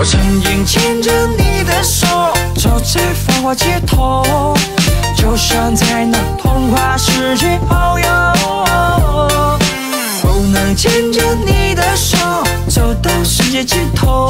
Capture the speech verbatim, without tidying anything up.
我曾经牵着你的手，走在繁华街头，就像在那童话世界遨游。我能牵着你的手，走到世界尽头。